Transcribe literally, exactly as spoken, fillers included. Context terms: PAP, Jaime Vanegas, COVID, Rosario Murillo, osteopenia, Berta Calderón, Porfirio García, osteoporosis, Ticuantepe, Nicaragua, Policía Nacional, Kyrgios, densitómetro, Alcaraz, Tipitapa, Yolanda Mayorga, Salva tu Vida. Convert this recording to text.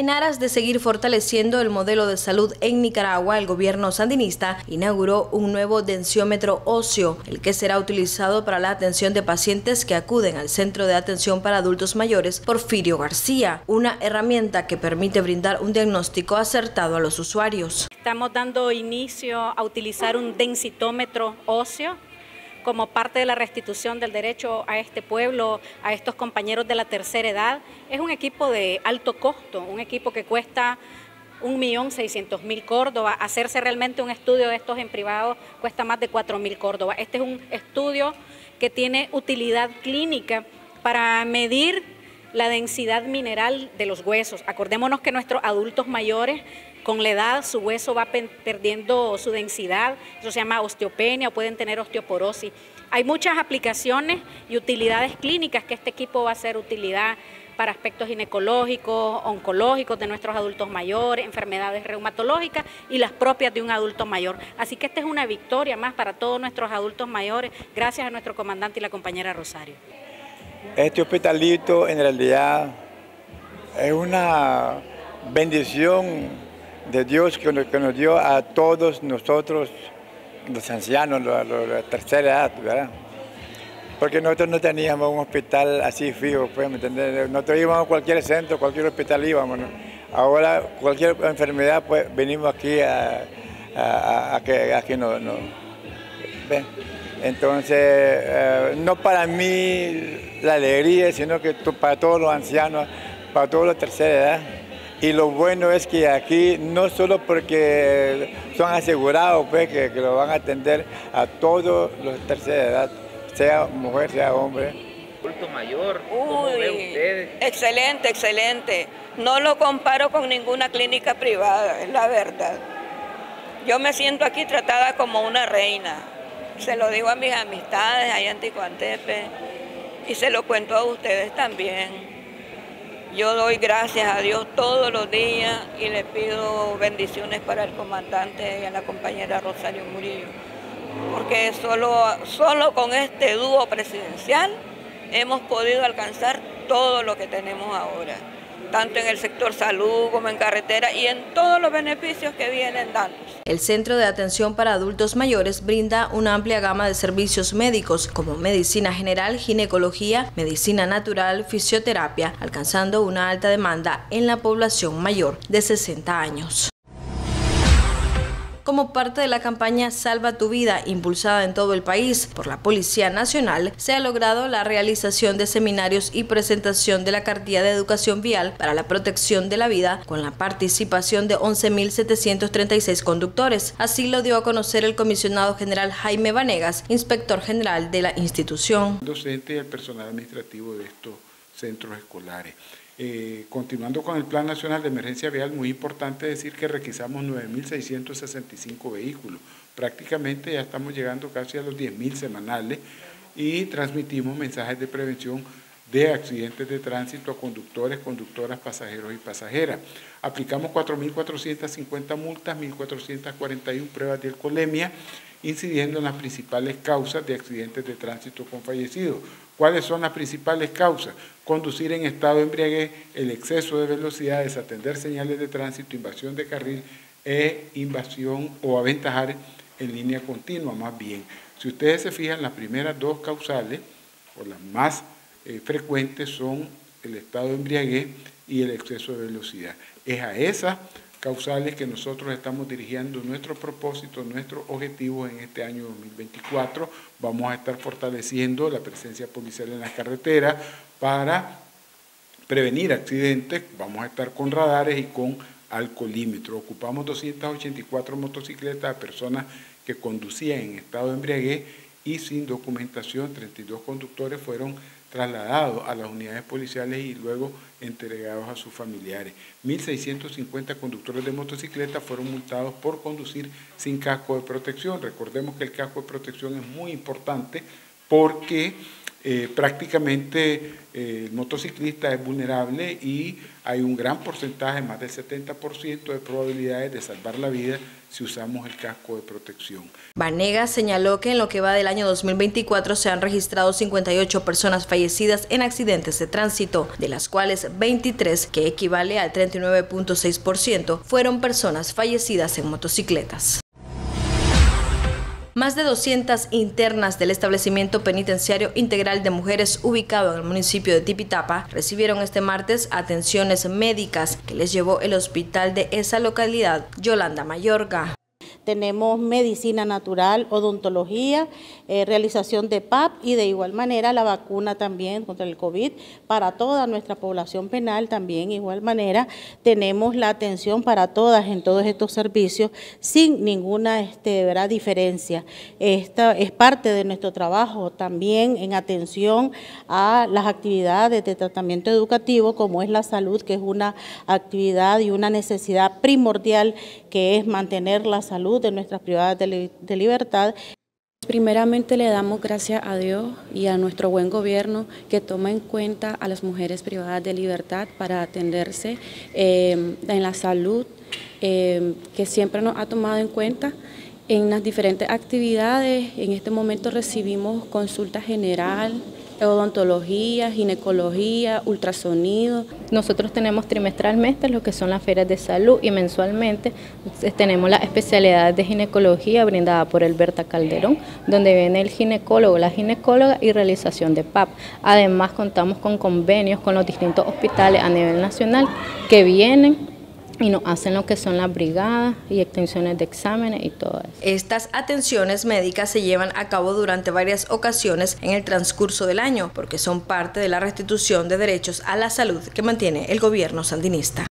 En aras de seguir fortaleciendo el modelo de salud en Nicaragua, el gobierno sandinista inauguró un nuevo densiómetro óseo, el que será utilizado para la atención de pacientes que acuden al Centro de Atención para Adultos Mayores Porfirio García, una herramienta que permite brindar un diagnóstico acertado a los usuarios. Estamos dando inicio a utilizar un densitómetro óseo como parte de la restitución del derecho a este pueblo, a estos compañeros de la tercera edad. Es un equipo de alto costo, un equipo que cuesta un millón seiscientos mil córdobas. Hacerse realmente un estudio de estos en privado cuesta más de cuatro mil córdobas. Este es un estudio que tiene utilidad clínica para medir la densidad mineral de los huesos. Acordémonos que nuestros adultos mayores, con la edad, su hueso va perdiendo su densidad, eso se llama osteopenia, o pueden tener osteoporosis. Hay muchas aplicaciones y utilidades clínicas que este equipo va a ser utilidad para aspectos ginecológicos, oncológicos de nuestros adultos mayores, enfermedades reumatológicas y las propias de un adulto mayor. Así que esta es una victoria más para todos nuestros adultos mayores, gracias a nuestro comandante y la compañera Rosario. Este hospitalito en realidad es una bendición de Dios que nos, que nos dio a todos nosotros, los ancianos, la, la, la tercera edad, ¿verdad? Porque nosotros no teníamos un hospital así fijo, pues, ¿me entiendes? Nosotros íbamos a cualquier centro, cualquier hospital íbamos, ¿no? Ahora cualquier enfermedad, pues, venimos aquí a, a, a, a que, a que nos, nos... Entonces, eh, no para mí la alegría, sino que para todos los ancianos, para todos los tercera edad. Y lo bueno es que aquí, no solo porque son asegurados, pues, que, que lo van a atender a todos los de tercera edad, sea mujer, sea hombre. Adulto mayor, ¿cómo ve usted? Excelente, excelente. No lo comparo con ninguna clínica privada, es la verdad. Yo me siento aquí tratada como una reina. Se lo digo a mis amistades allá en Ticuantepe y se lo cuento a ustedes también. Yo doy gracias a Dios todos los días y le pido bendiciones para el comandante y a la compañera Rosario Murillo, porque solo, solo con este dúo presidencial hemos podido alcanzar todo lo que tenemos ahora, tanto en el sector salud como en carretera y en todos los beneficios que vienen dándose. El Centro de Atención para Adultos Mayores brinda una amplia gama de servicios médicos como medicina general, ginecología, medicina natural, fisioterapia, alcanzando una alta demanda en la población mayor de sesenta años. Como parte de la campaña Salva tu Vida, impulsada en todo el país por la Policía Nacional, se ha logrado la realización de seminarios y presentación de la cartilla de educación vial para la protección de la vida, con la participación de once mil setecientos treinta y seis conductores. Así lo dio a conocer el comisionado general Jaime Vanegas, inspector general de la institución. Docente y el personal administrativo de estos centros escolares. Eh, continuando con el Plan Nacional de Emergencia Vial, muy importante decir que requisamos nueve mil seiscientos sesenta y cinco vehículos, prácticamente ya estamos llegando casi a los diez mil semanales y transmitimos mensajes de prevención de accidentes de tránsito a conductores, conductoras, pasajeros y pasajeras. Aplicamos cuatro mil cuatrocientas cincuenta multas, mil cuatrocientas cuarenta y una pruebas de alcoholemia, incidiendo en las principales causas de accidentes de tránsito con fallecidos. ¿Cuáles son las principales causas? Conducir en estado de embriaguez, el exceso de velocidad, desatender señales de tránsito, invasión de carril e invasión o aventajar en línea continua, más bien. Si ustedes se fijan, las primeras dos causales, o las más eh, frecuentes, son el estado de embriaguez y el exceso de velocidad. Es a esas causales que nosotros estamos dirigiendo nuestros propósitos, nuestros objetivos en este año dos mil veinticuatro. Vamos a estar fortaleciendo la presencia policial en las carreteras para prevenir accidentes. Vamos a estar con radares y con alcoholímetro. Ocupamos doscientas ochenta y cuatro motocicletas a personas que conducían en estado de embriaguez y sin documentación. treinta y dos conductores fueron trasladados a las unidades policiales y luego entregados a sus familiares. mil seiscientos cincuenta conductores de motocicletas fueron multados por conducir sin casco de protección. Recordemos que el casco de protección es muy importante porque eh, prácticamente eh, el motociclista es vulnerable y hay un gran porcentaje, más del setenta por ciento de probabilidades de salvar la vida si usamos el casco de protección. Vanegas señaló que en lo que va del año dos mil veinticuatro se han registrado cincuenta y ocho personas fallecidas en accidentes de tránsito, de las cuales veintitrés, que equivale al treinta y nueve punto seis por ciento, fueron personas fallecidas en motocicletas. Más de doscientas internas del establecimiento penitenciario integral de mujeres ubicado en el municipio de Tipitapa recibieron este martes atenciones médicas que les llevó el hospital de esa localidad, Yolanda Mayorga. Tenemos medicina natural, odontología, eh, realización de P A P y de igual manera la vacuna también contra el COVID para toda nuestra población penal. También igual manera tenemos la atención para todas en todos estos servicios sin ninguna este, ¿verdad? diferencia. Esta es parte de nuestro trabajo también en atención a las actividades de tratamiento educativo como es la salud, que es una actividad y una necesidad primordial que es mantener la salud de nuestras privadas de, de libertad. Primeramente le damos gracias a Dios y a nuestro buen gobierno que toma en cuenta a las mujeres privadas de libertad para atenderse eh, en la salud, eh, que siempre nos ha tomado en cuenta en las diferentes actividades. En este momento recibimos consulta general, odontología, ginecología, ultrasonido. Nosotros tenemos trimestralmente lo que son las ferias de salud y mensualmente tenemos la especialidad de ginecología brindada por el Berta Calderón, donde viene el ginecólogo, la ginecóloga y realización de P A P. Además contamos con convenios con los distintos hospitales a nivel nacional que vienen y nos hacen lo que son las brigadas y extensiones de exámenes y todo eso. Estas atenciones médicas se llevan a cabo durante varias ocasiones en el transcurso del año porque son parte de la restitución de derechos a la salud que mantiene el gobierno sandinista.